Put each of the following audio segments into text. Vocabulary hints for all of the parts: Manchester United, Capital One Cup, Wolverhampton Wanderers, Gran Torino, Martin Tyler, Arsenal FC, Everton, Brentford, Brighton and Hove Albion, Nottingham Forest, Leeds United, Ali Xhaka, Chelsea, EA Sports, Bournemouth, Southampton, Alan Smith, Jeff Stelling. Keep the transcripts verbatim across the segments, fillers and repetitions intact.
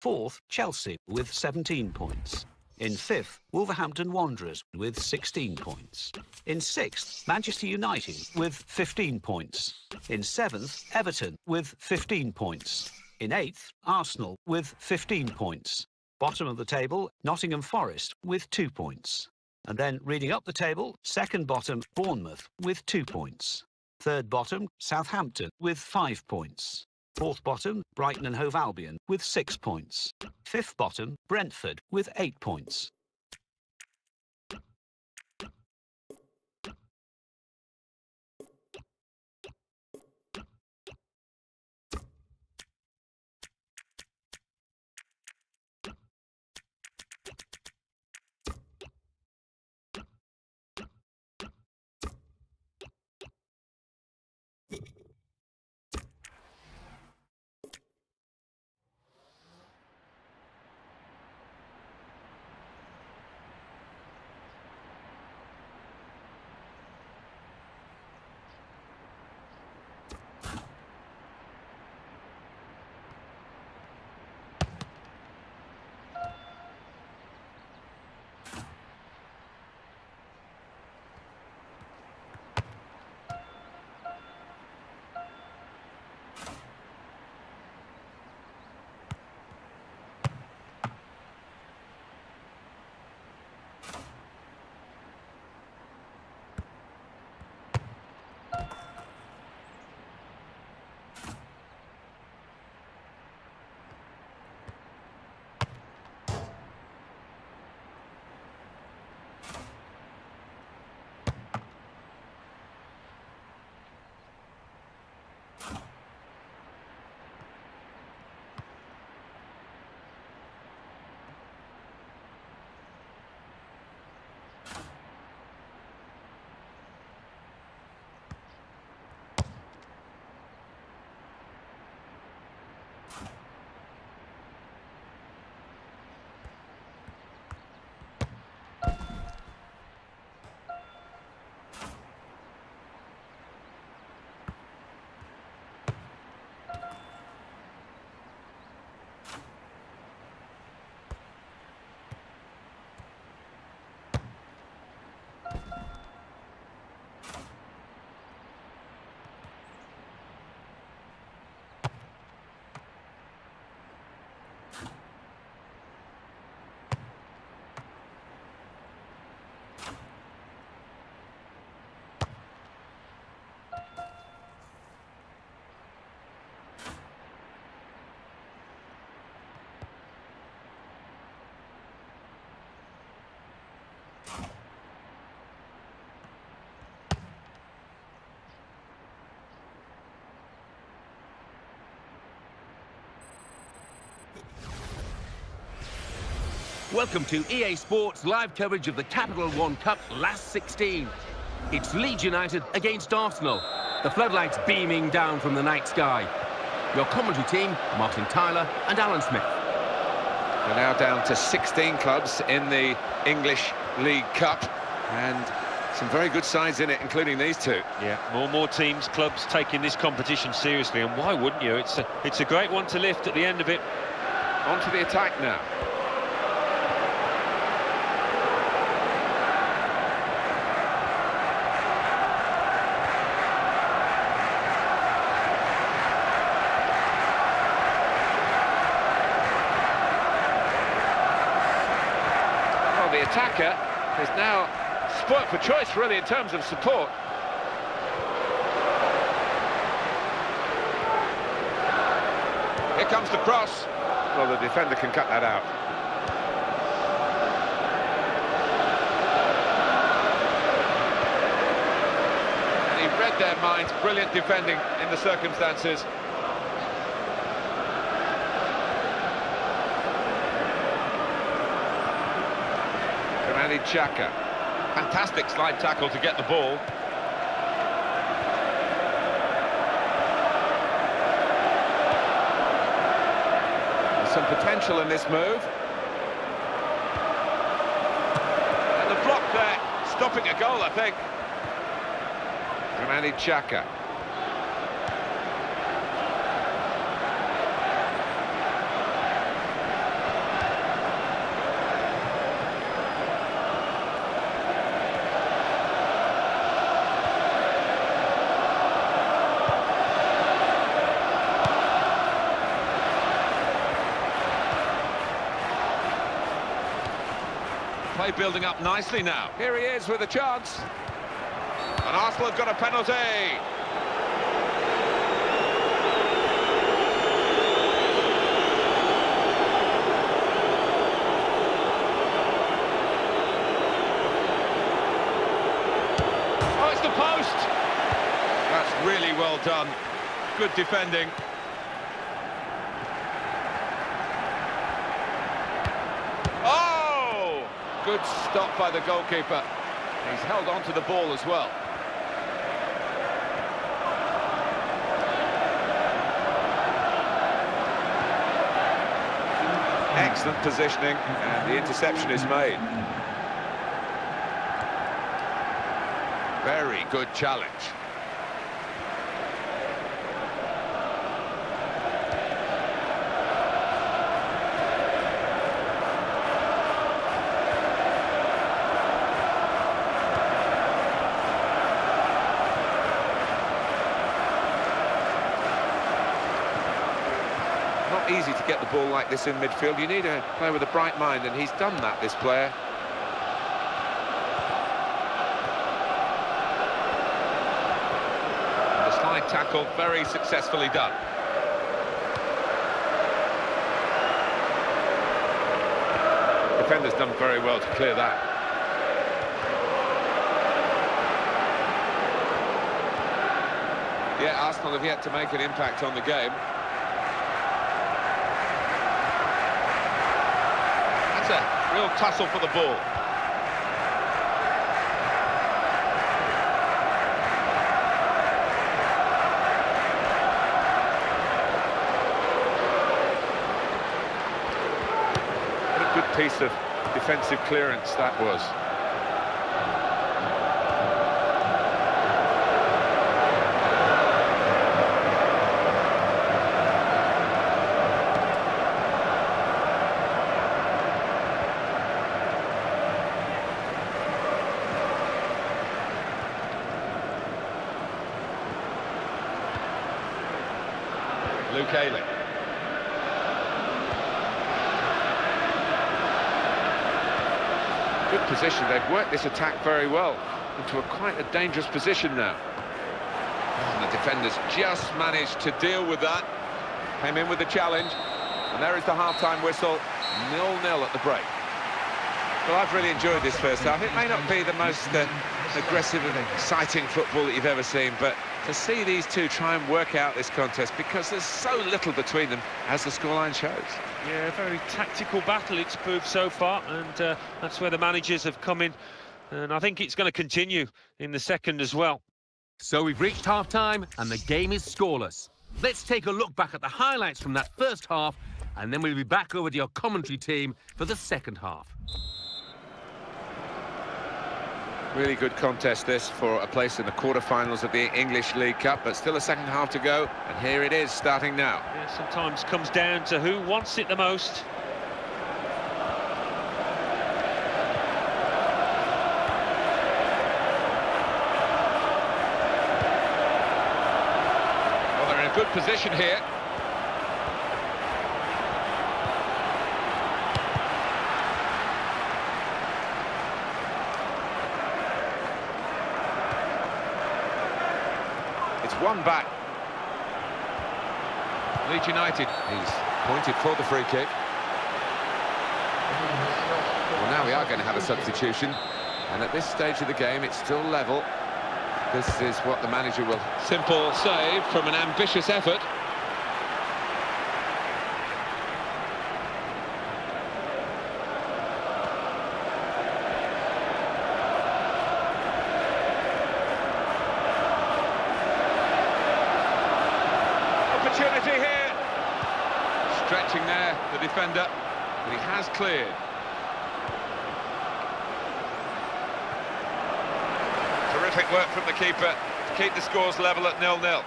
Fourth, Chelsea with seventeen points. In fifth, Wolverhampton Wanderers with sixteen points. In sixth, Manchester United with fifteen points. In seventh, Everton with fifteen points. In eighth, Arsenal with fifteen points. Bottom of the table, Nottingham Forest with two points. And then reading up the table, second bottom, Bournemouth with two points. Third bottom, Southampton with five points. Fourth bottom, Brighton and Hove Albion with six points. Fifth bottom, Brentford with eight points. Welcome to E A Sports' live coverage of the Capital One Cup last sixteen. It's Leeds United against Arsenal. The floodlights beaming down from the night sky. Your commentary team, Martin Tyler and Alan Smith. We're now down to sixteen clubs in the English League Cup, and some very good sides in it, including these two. Yeah, more and more teams, clubs taking this competition seriously, and why wouldn't you? It's a, it's a great one to lift at the end of it. On to the attack now. Attacker is now spoilt for choice, really, in terms of support. Here comes the cross. Well, the defender can cut that out. And he read their minds. Brilliant defending in the circumstances. Ali Xhaka, fantastic slide tackle to get the ball. There's some potential in this move. And the block there, stopping a goal, I think. From Ali Xhaka. Play building up nicely now. Here he is with a chance. And Arsenal have got a penalty. Oh, it's the post. That's really well done. Good defending. Good stop by the goalkeeper. He's held on to the ball as well. Excellent positioning, and the interception is made. Very good challenge. Easy to get the ball like this in midfield. You need a player with a bright mind, and he's done that, this player. And the slide tackle, very successfully done. Defender's done very well to clear that. Yeah, Arsenal have yet to make an impact on the game. A real tussle for the ball. What a good piece of defensive clearance that was. Kaling. Good position. They've worked this attack very well into a quite a dangerous position now. And the defenders just managed to deal with that. Came in with the challenge, and there is the half-time whistle. nil nil at the break. Well, I've really enjoyed this first half. It may not be the most uh, aggressive and exciting football that you've ever seen, but to see these two try and work out this contest, because there's so little between them, as the scoreline shows. Yeah, a very tactical battle it's proved so far, and uh, that's where the managers have come in, and I think it's going to continue in the second as well. So we've reached half-time, and the game is scoreless. Let's take a look back at the highlights from that first half, and then we'll be back over to your commentary team for the second half. Really good contest this for a place in the quarterfinals of the English League Cup, but still a second half to go, and here it is starting now. Yeah, sometimes comes down to who wants it the most. Well, they're in a good position here. One back. Leeds United. He's pointed for the free kick. Well, now we are going to have a substitution, and at this stage of the game, it's still level. This is what the manager will. Simple save from an ambitious effort. Here, stretching there, the defender, but he has cleared. Terrific work from the keeper to keep the scores level at nil nil.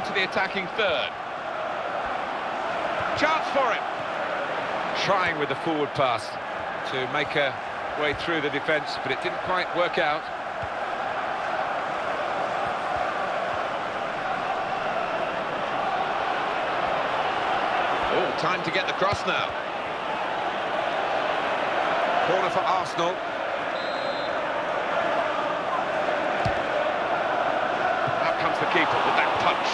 Into the attacking third. Chance for him. Trying with the forward pass to make a way through the defence, but it didn't quite work out. Time to get the cross now. Corner for Arsenal. Out comes the keeper with that punch.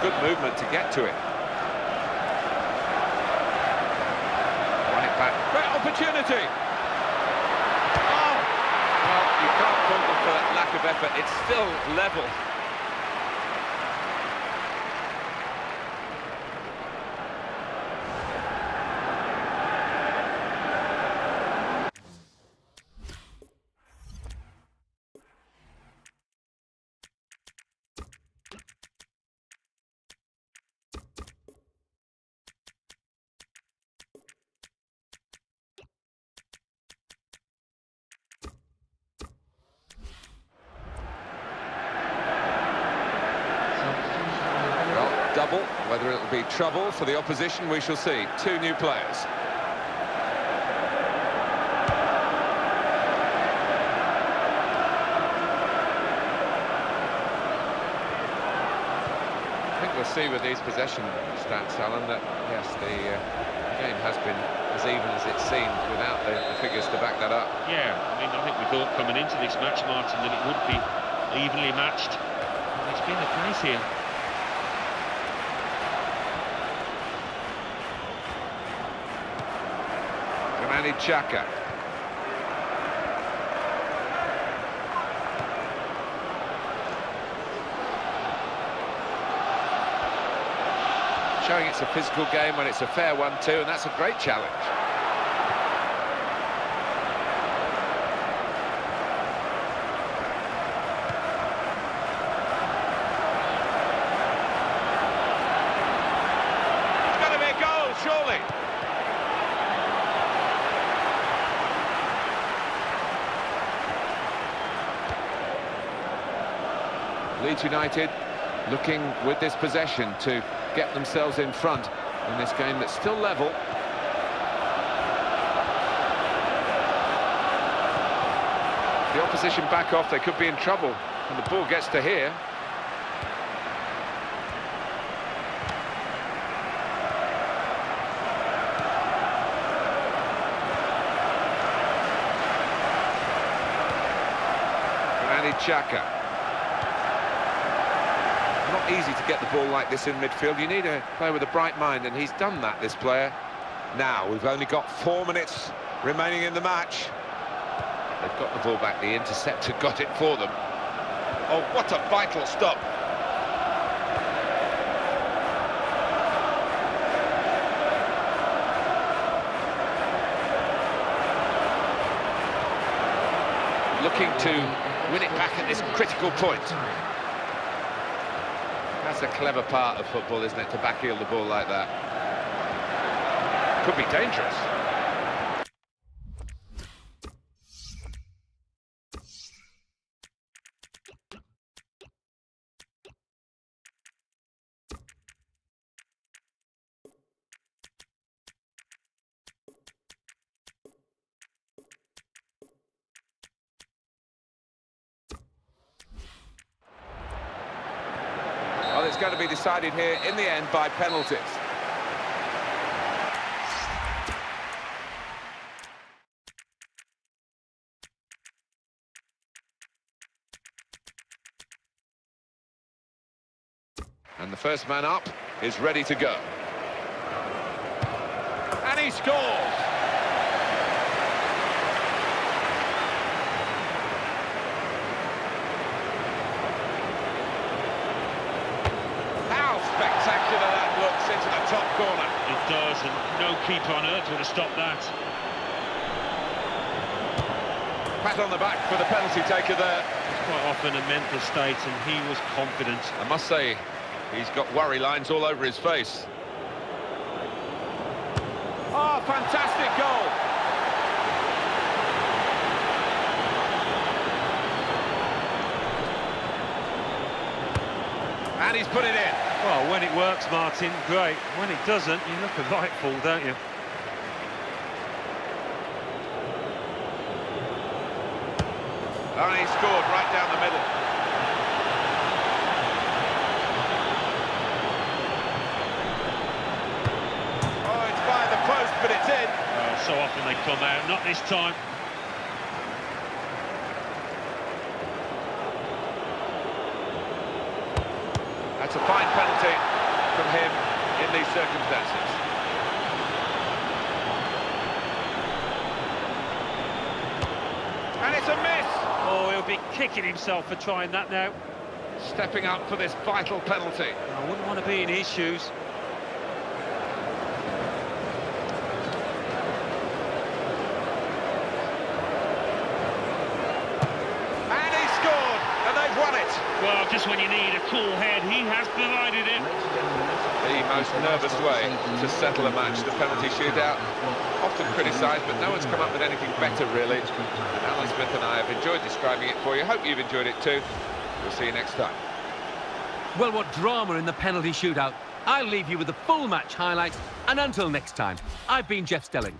Good movement to get to it. Run it back. Great opportunity. Oh! Well, you can't fault them for lack of effort. It's still level. Whether it'll be trouble for the opposition, we shall see. Two new players. I think we'll see with these possession stats, Alan, that yes, the uh, game has been as even as it seemed without the, the figures to back that up. Yeah, I mean, I think we thought coming into this match, Martin, that it would be evenly matched. It's been the case here. Ali Xhaka. Showing it's a physical game when it's a fair one too, and that's a great challenge. It's going to be a goal, surely. Leeds United looking with this possession to get themselves in front in this game that's still level. The opposition back off, they could be in trouble, and the ball gets to here. Ali Xhaka. Not easy to get the ball like this in midfield. You need a player with a bright mind, and he's done that, this player. Now, we've only got four minutes remaining in the match. They've got the ball back. The interceptor got it for them. Oh, what a vital stop. Looking to win it back at this critical point. That's a clever part of football, isn't it, to backheel the ball like that. Could be dangerous. It's going to be decided here in the end by penalties. And the first man up is ready to go. And he scores! Into the top corner. It does, and no keeper on earth would have stopped that. Pat on the back for the penalty taker there. It's quite often a mental state, and he was confident. I must say, he's got worry lines all over his face. Oh, fantastic goal! And he's put it in. Well, when it works, Martin, great. When it doesn't, you look a lightful, don't you? Oh, and he scored right down the middle. Oh, it's by the post, but it's in. Oh, so often they come out, not this time. That's a fine penalty from him in these circumstances. And it's a miss! Oh, he'll be kicking himself for trying that now. Stepping up for this vital penalty. I wouldn't want to be in his shoes. Well, just when you need a cool head, he has provided it. The most nervous way to settle a match, the penalty shootout. Often criticised, but no one's come up with anything better, really. And Alan Smith and I have enjoyed describing it for you. Hope you've enjoyed it too. We'll see you next time. Well, what drama in the penalty shootout. I'll leave you with the full match highlights. And until next time, I've been Jeff Stelling.